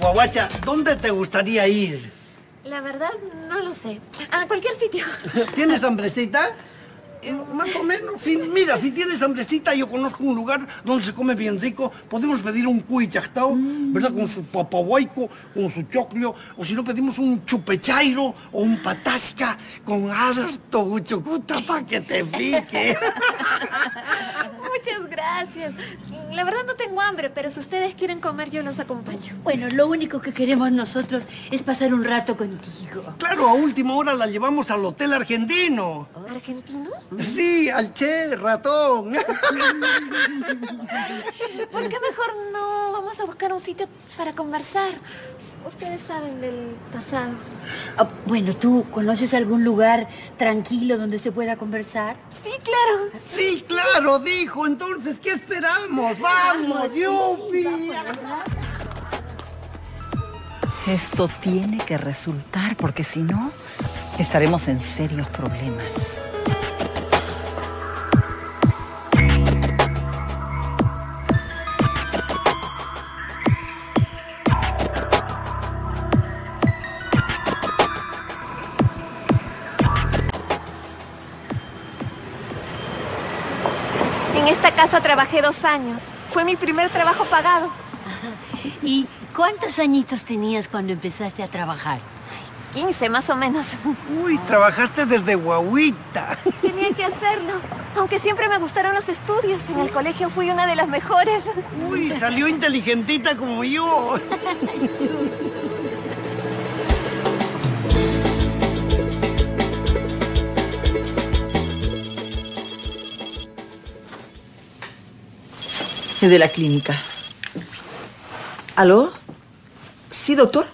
Guaguacha, ¿dónde te gustaría ir? La verdad, no lo sé. A cualquier sitio. ¿Tienes hambrecita? Más o menos. Sí, mira, si tienes hambrecita, yo conozco un lugar donde se come bien rico. Podemos pedir un cuy chactao, ¿verdad? Con su papabuayco, con su choclio. O si no, pedimos un chupechairo o un patasca con harto uchucuta para que te pique. Muchas gracias. La verdad no tengo hambre, pero si ustedes quieren comer, yo los acompaño. Bueno, lo único que queremos nosotros es pasar un rato contigo. Claro, a última hora la llevamos al hotel argentino. ¿Argentino? Sí, al Che Ratón. ¿Por qué mejor no vamos a buscar un sitio para conversar? Ustedes saben del pasado. Oh, bueno, ¿tú conoces algún lugar tranquilo donde se pueda conversar? Sí, claro. ¿Así? Sí, claro, dijo. Entonces, ¿qué esperamos? ¡Vamos, Yupi! Sí, esto tiene que resultar, porque si no, estaremos en serios problemas. En casa trabajé 2 años. Fue mi primer trabajo pagado. ¿Y cuántos añitos tenías cuando empezaste a trabajar? 15, más o menos. Uy, trabajaste desde guaguita. Tenía que hacerlo. Aunque siempre me gustaron los estudios. En el colegio fui una de las mejores. Uy, salió inteligentita como yo. De la clínica. ¿Aló? ¿Sí, doctor?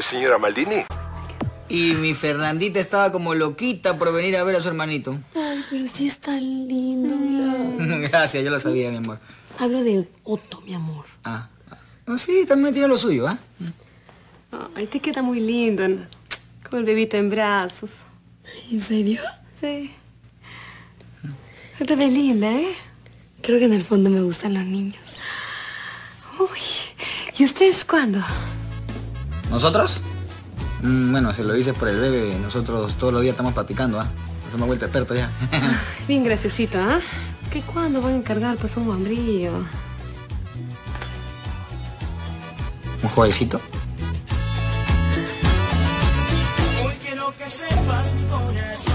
Señora Maldini. Y mi Fernandita estaba como loquita por venir a ver a su hermanito. Ay, pero sí está lindo. No. Gracias, yo lo sabía, mi amor. Hablo de Otto, mi amor. Ah, no, sí, también tiene lo suyo, ¿ah? ¿Eh? Ay, te queda muy lindo, ¿no? Con el bebito en brazos. ¿En serio? Sí. Está bien linda, ¿eh? Creo que en el fondo me gustan los niños. Uy, ¿y ustedes cuándo? ¿Nosotros? Bueno, si lo dices por el bebé, nosotros todos los días estamos practicando, ¿ah? Nos hemos vuelto expertos ya. Bien graciosito, ¿ah? ¿Que cuándo van a encargar pues un hombrío? ¿Un jovencito? Hoy quiero que sepas mi corazón.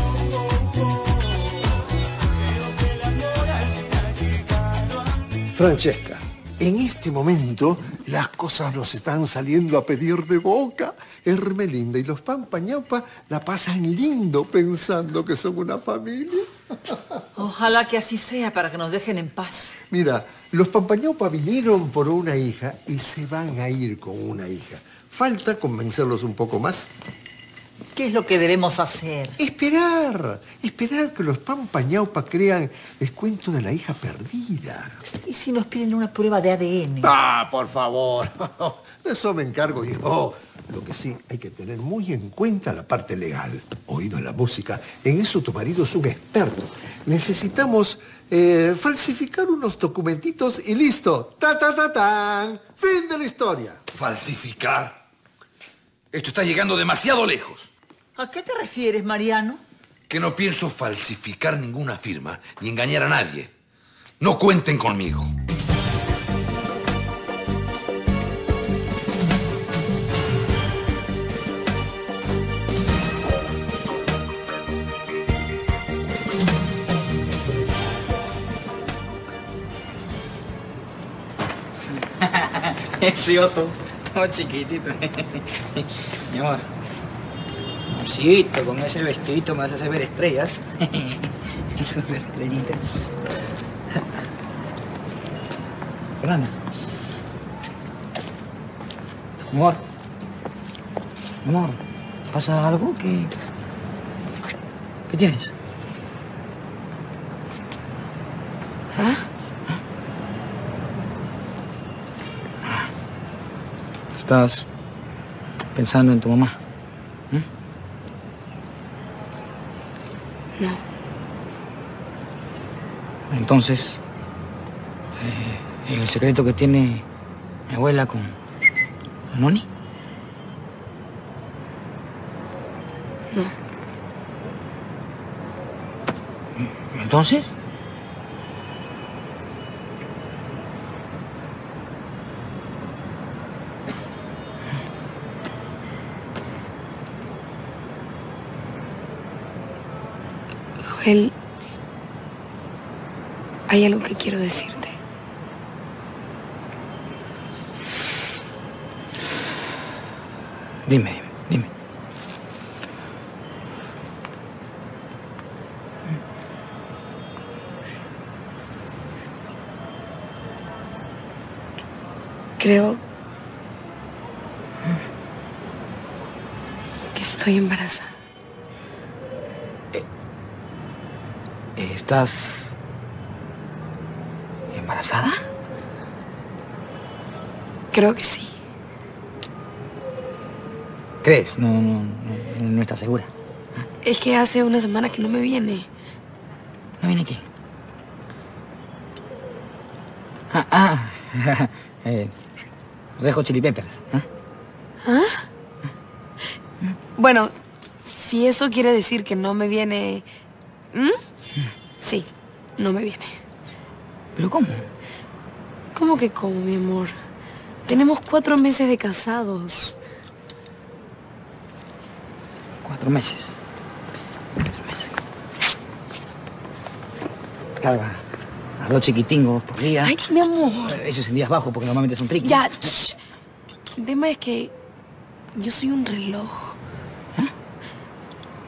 Francesca, en este momento las cosas nos están saliendo a pedir de boca. Hermelinda y los Pampañopas la pasan lindo pensando que son una familia. Ojalá que así sea para que nos dejen en paz. Mira, los Pampañopas vinieron por una hija y se van a ir con una hija. Falta convencerlos un poco más. ¿Qué es lo que debemos hacer? Esperar. Esperar que los Pampañaupa crean el cuento de la hija perdida. ¿Y si nos piden una prueba de ADN? ¡Ah, por favor! De eso me encargo yo. Lo que sí, hay que tener muy en cuenta la parte legal. Oído a la música. En eso tu marido es un experto. Necesitamos falsificar unos documentitos y listo. ¡Ta-ta-ta-tan! ¡Fin de la historia! ¿Falsificar? Esto está llegando demasiado lejos. ¿A qué te refieres, Mariano? Que no pienso falsificar ninguna firma ni engañar a nadie. No cuenten conmigo. Ese Otto. Oh, chiquitito. Mi amor. Amorcito, con ese vestidito me vas a hacer ver estrellas. Esas estrellitas. Fernanda. Amor. Amor, ¿pasa algo? ¿Qué tienes? ¿Ah? Estás pensando en tu mamá. ¿Mm? No. Entonces, el secreto que tiene mi abuela con ¿Moni? No. ¿Entonces? Joel, hay algo que quiero decirte. Dime. Creo que estoy embarazada. ¿Estás embarazada? Creo que sí. ¿Crees? No estás segura. ¿Ah? Es que hace una semana que no me viene. ¿No viene quién? Red Hot Chili Peppers. ¿Ah? ¿Ah? Bueno, si eso quiere decir que no me viene... ¿Mm? Sí, no me viene. ¿Pero cómo? ¿Cómo que cómo, mi amor? Tenemos 4 meses de casados. 4 meses. 4 meses. Claro, a 2 chiquitingos por día. Ay, mi amor. Eso es en días bajos porque normalmente son triquis. Ya, shh. El tema es que yo soy un reloj. ¿Eh?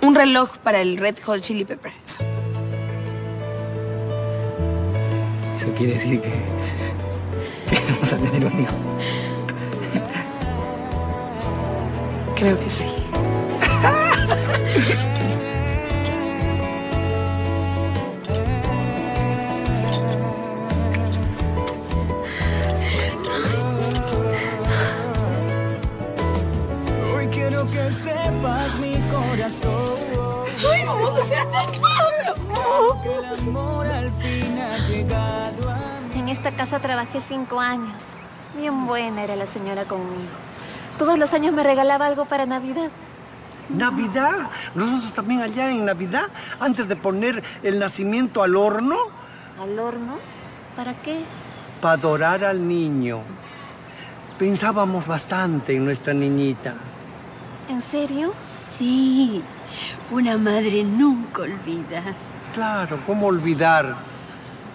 Un reloj para el Red Hot Chili Peppers. Eso quiere decir que vamos a tener un hijo. Creo que sí. Hoy quiero que sepas mi corazón. ¡Ay, vamos a hacer papá! Que el amor al fin ha llegado a mí. En esta casa trabajé 5 años. Bien buena era la señora conmigo. Todos los años me regalaba algo para Navidad. ¿Navidad? Nosotros también allá en Navidad, antes de poner el nacimiento al horno. ¿Al horno? ¿Para qué? Para adorar al niño. Pensábamos bastante en nuestra niñita. ¿En serio? Sí. Una madre nunca olvida. Claro, ¿cómo olvidar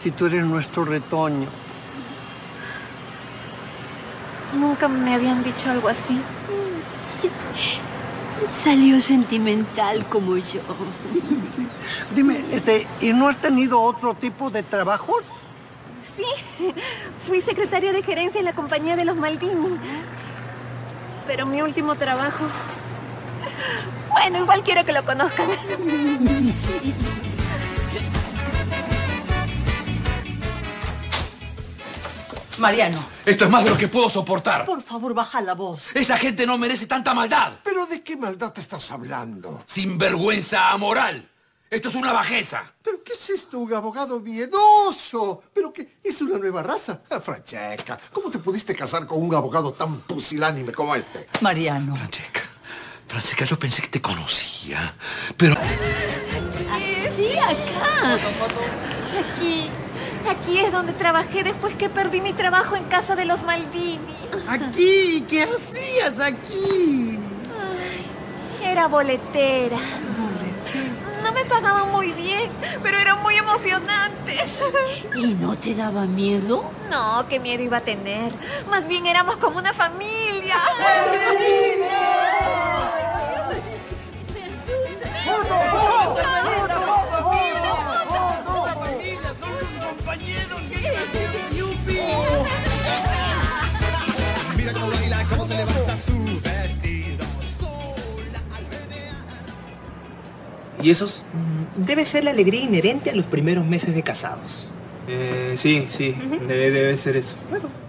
si tú eres nuestro retoño? Nunca me habían dicho algo así. Salió sentimental como yo. Sí. Dime, ¿y no has tenido otro tipo de trabajos? Sí, fui secretaria de gerencia en la compañía de los Maldini. Pero mi último trabajo... Bueno, igual quiero que lo conozcan. Mariano. Esto es más de lo que puedo soportar. Por favor, baja la voz. Esa gente no merece tanta maldad. ¿Pero de qué maldad te estás hablando? Sinvergüenza amoral. Esto es una bajeza. ¿Pero qué es esto? Un abogado miedoso. ¿Pero qué? Es una nueva raza. Ah, Francesca, ¿cómo te pudiste casar con un abogado tan pusilánime como este? Mariano. Francesca, yo pensé que te conocía, pero... Sí, acá. Aquí es donde trabajé después que perdí mi trabajo en casa de los Maldini. ¿Aquí? ¿Qué hacías aquí? Ay, era boletera. No me pagaban muy bien, pero era muy emocionante. ¿Y no te daba miedo? No, qué miedo iba a tener. Más bien éramos como una familia. ¡Yupi! Mira cómo baila, cómo se levanta su vestido. Sola al menear. ¿Y esos? Debe ser la alegría inherente a los primeros meses de casados. Sí, debe ser eso. Bueno.